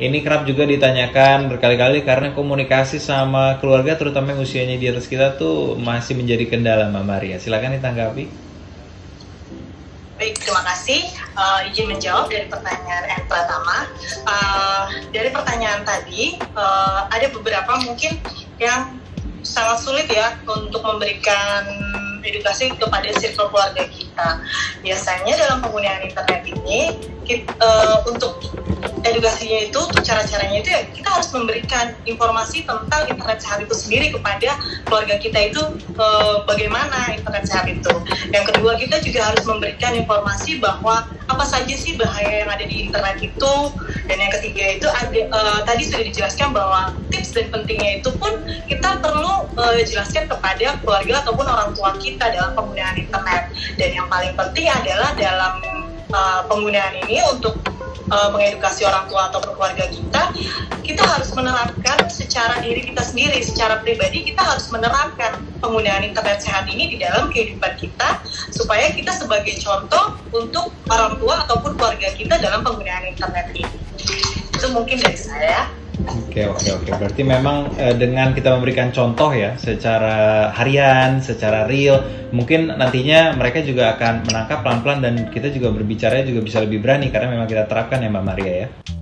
Ini kerap juga ditanyakan berkali-kali karena komunikasi sama keluarga terutama yang usianya di atas kita tuh masih menjadi kendala, Mbak Maria. Silakan ditanggapi. Baik, terima kasih. Izin menjawab dari pertanyaan yang pertama. Dari pertanyaan tadi, ada beberapa mungkin yang sangat sulit ya untuk memberikan edukasi kepada circle keluarga kita. Biasanya dalam penggunaan internet ini, untuk edukasinya itu, cara-caranya itu ya kita harus memberikan informasi tentang internet sehat itu sendiri kepada keluarga kita itu bagaimana internet sehat itu. Yang kedua, kita juga harus memberikan informasi bahwa apa saja sih bahaya yang ada di internet itu. Dan yang ketiga itu ada, tadi sudah dijelaskan bahwa tips dan pentingnya itu pun kita perlu jelaskan kepada keluarga ataupun orang tua kita dalam penggunaan internet. Dan yang paling penting adalah dalam penggunaan ini untuk mengedukasi orang tua atau keluarga kita, kita harus menerapkan secara diri kita sendiri, secara pribadi kita harus menerapkan penggunaan internet sehat ini di dalam kehidupan kita supaya kita sebagai contoh untuk orang tua ataupun keluarga kita dalam penggunaan internet ini. Itu mungkin dari saya. Oke. Berarti memang dengan kita memberikan contoh ya secara harian, secara real, mungkin nantinya mereka juga akan menangkap pelan-pelan dan kita juga berbicaranya juga bisa lebih berani karena memang kita terapkan ya, Mbak Maria ya.